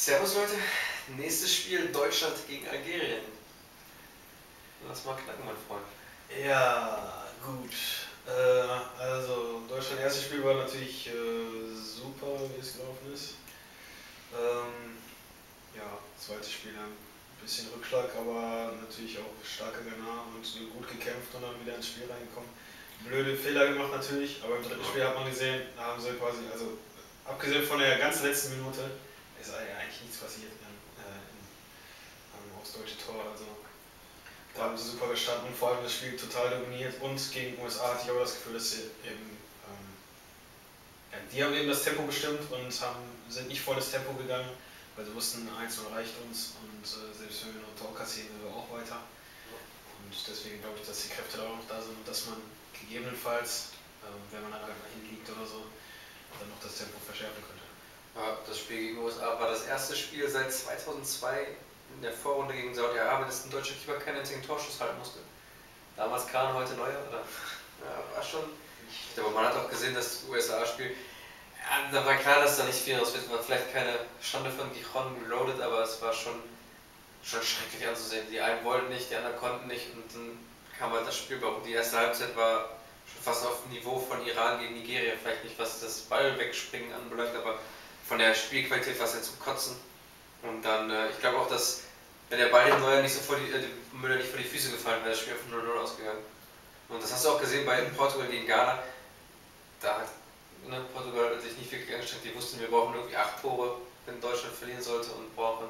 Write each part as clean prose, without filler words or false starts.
Servus Leute, nächstes Spiel Deutschland gegen Algerien. Lass mal knacken, mein Freund. Ja, gut. Also, Deutschland, erstes Spiel war natürlich super, wie es gelaufen ist. Ja, zweites Spiel dann ein bisschen Rückschlag, aber natürlich auch starke Gana und gut gekämpft und dann wieder ins Spiel reingekommen. Blöde Fehler gemacht natürlich, aber im dritten Spiel hat man gesehen, da haben sie quasi, also abgesehen von der ganz letzten Minute, ist eigentlich nichts passiert aufs deutsche Tor. Also da haben sie super gestanden und vor allem das Spiel total dominiert. Und gegen USA hatte ich aber das Gefühl, dass sie eben, die haben eben das Tempo bestimmt und sind nicht voll das Tempo gegangen, weil sie wussten, 1-0 reicht uns und selbst wenn wir noch ein Tor kassieren, sind wir auch weiter. Und deswegen glaube ich, dass die Kräfte da auch noch da sind und dass man gegebenenfalls, wenn man dann halt mal hinliegt oder so, dann noch das Tempo verschärfen könnte. Ja, das Spiel gegen USA war das erste Spiel seit 2002 in der Vorrunde gegen Saudi-Arabien, dass ein deutscher Keeper keinen einzigen Torschuss halten musste. Damals Kahn, heute Neuer, oder? Ja, war schon. Aber man hat auch gesehen, dass das USA-Spiel, ja, da war klar, dass da nicht viel raus wird. Man hat vielleicht keine Schande von Gijon geloadet, aber es war schon schrecklich anzusehen. Die einen wollten nicht, die anderen konnten nicht und dann kam halt das Spiel. Die erste Halbzeit war schon fast auf dem Niveau von Iran gegen Nigeria. Vielleicht nicht, was das Ball wegspringen anbelangt, aber von der Spielqualität war es ja zum Kotzen. Und dann, ich glaube auch, dass wenn der Ball dem Neuer nicht so vor die, dem Müller nicht vor die Füße gefallen wäre, das Spiel auf 0-0 ausgegangen. Und das hast du auch gesehen bei Portugal gegen Ghana. Da hat Portugal sich nicht wirklich angestrengt. Die wussten, wir brauchen irgendwie 8 Tore, wenn Deutschland verlieren sollte, und brauchen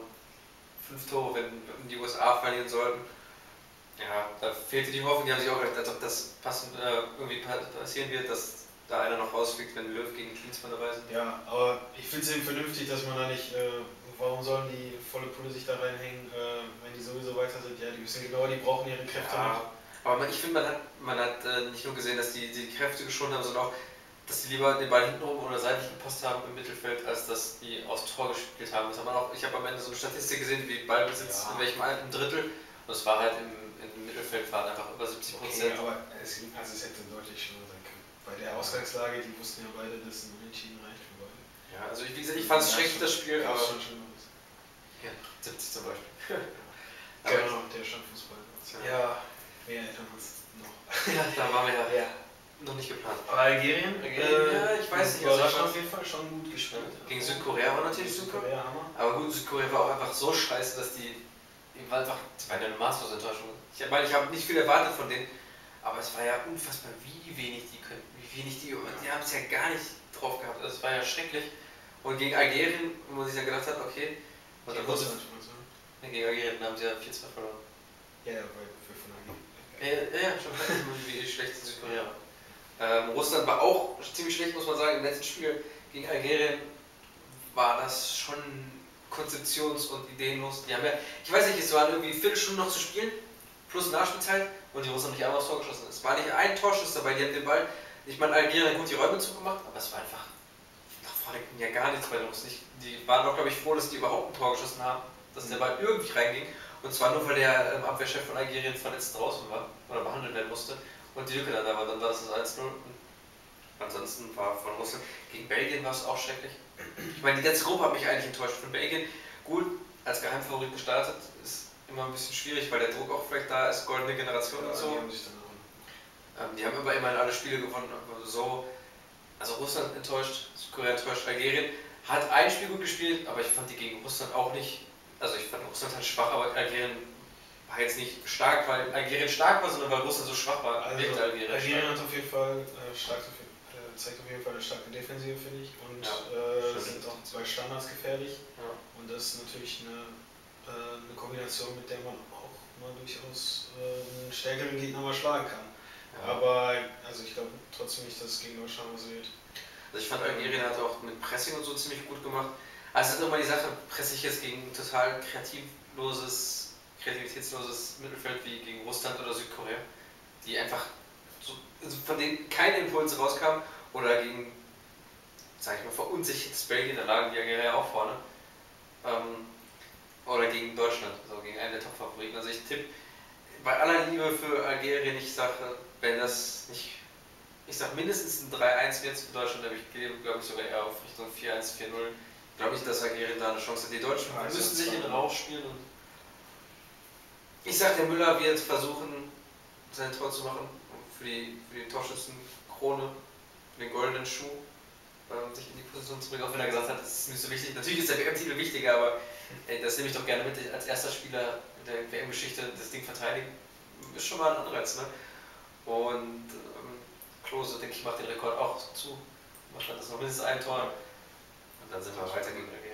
5 Tore, wenn die USA verlieren sollten. Ja, da fehlte die Hoffnung. Die haben sich auch gedacht, als ob das irgendwie passieren wird, dass da einer noch rausfliegt, wenn Löw gegen Klinsmann dabei sind. Ja, aber ich finde es eben vernünftig, dass man da nicht, warum sollen die volle Pulle sich da reinhängen, wenn die sowieso weiter sind? Ja, die wissen genau, die brauchen ihre Kräfte noch. Aber ich finde, man hat nicht nur gesehen, dass die Kräfte geschont haben, sondern auch, dass die lieber den Ball hintenrum oder seitlich gepasst haben im Mittelfeld, als dass die aufs Tor gespielt haben. Das hat man auch, ich habe am Ende so eine Statistik gesehen, wie Ballbesitz in welchem alten Drittel, und es war halt im Mittelfeld waren einfach über 70%. Okay, aber es hätte deutlich schlimmer sein können. Bei der Ausgangslage, die wussten ja beide, dass ein Unentschieden reicht für beide. Ja, also wie gesagt, ich fand es schrecklich, das Spiel, aber schon schön aus. Ja, 70 zum Beispiel. Genau, der schon Fußball. Ja, wir erinnern uns noch. Ja, da waren wir ja noch nicht geplant. Aber Algerien, ja, ich weiß nicht. Also schon auf jeden Fall schon gut gespielt. Gegen Südkorea war natürlich super. Aber gut, Südkorea war auch einfach so scheiße, dass die war einfach eine maßlose Enttäuschung. Ich meine, ich habe nicht viel erwartet von denen. Aber es war ja unfassbar, wie wenig die die haben es ja gar nicht drauf gehabt. Also es war ja schrecklich. Und gegen Algerien, wo man sich dann gedacht hat, okay, und dann wusste man, gegen Algerien haben sie ja 4-2 verloren. Ja, weil für von Algerien. Ja, schon wie schlecht in Südkorea. Russland war auch ziemlich schlecht, muss man sagen. Im letzten Spiel gegen Algerien war das schon konzeptions- und ideenlos. Die haben ja, ich weiß nicht, es waren irgendwie 4 Stunden noch zu spielen, plus Nachspielzeit. Und die Russen haben nicht einmal aufs Tor geschossen. Es war nicht ein Torschuss dabei, die haben den Ball, ich meine, Algerien gut die Räume zugemacht, aber es war einfach, nach vorne ging ja gar nichts bei den Russen. Die waren doch, glaube ich, froh, dass die überhaupt ein Tor geschossen haben, dass der Ball irgendwie reinging. Und zwar nur, weil der Abwehrchef von Algerien verletzt draußen war oder behandelt werden musste und die Lücke dann da war. Dann war das 1-0. Ansonsten war von Russland, gegen Belgien war es auch schrecklich. Ich meine, die letzte Gruppe hat mich eigentlich enttäuscht. Von Belgien, gut, als Geheimfavorit gestartet, ist immer ein bisschen schwierig, weil der Druck auch vielleicht da ist, goldene Generation und so. Die haben aber immerhin alle Spiele gewonnen. Also Russland enttäuscht, Südkorea enttäuscht, Algerien hat ein Spiel gut gespielt, aber ich fand die gegen Russland auch nicht, also ich fand Russland halt schwach, aber Algerien war jetzt nicht stark, weil Algerien stark war, sondern weil Russland so schwach war. Also Algerien hat auf jeden Fall zeigt auf jeden Fall eine starke Defensive, finde ich, und sind auch 2 Standards gefährlich und das ist natürlich eine Kombination, mit der man auch mal durchaus einen stärkeren Gegner mal schlagen kann. Ja. Aber also ich glaube trotzdem nicht, dass es gegen Deutschland so wird. Also ich fand, Algerien hat auch mit Pressing und so ziemlich gut gemacht. Also es ist nochmal die Sache, presse ich jetzt gegen ein total kreativitätsloses Mittelfeld wie gegen Russland oder Südkorea, die einfach so, also von denen keine Impulse rauskamen, oder gegen, sag ich mal, verunsichertes Belgien, da lagen die Algerier auch vorne. Oder gegen Deutschland, also gegen einen der Top-Favoriten. Also ich tippe bei aller Liebe für Algerien, ich sage, wenn das nicht, ich sage mindestens ein 3-1 wird es für Deutschland, aber ich glaube sogar eher auf Richtung 4-1, 4-0. glaube ich, dass Algerien da eine Chance hat. Die Deutschen müssen sich in den Rauch spielen. Ich sage, der Müller wird versuchen, sein Tor zu machen, für die Torschützenkrone, für den goldenen Schuh, sich in die Position zu bringen, auch wenn er gesagt hat, das ist nicht so wichtig. Natürlich ist der WM-Titel wichtiger, aber das nehme ich doch gerne mit, als erster Spieler der WM-Geschichte das Ding verteidigen. Ist schon mal ein Anreiz, ne? Und Klose, denke ich, macht den Rekord auch zu. Macht dann das noch mindestens ein Tor. Und dann sind wir weiter gegen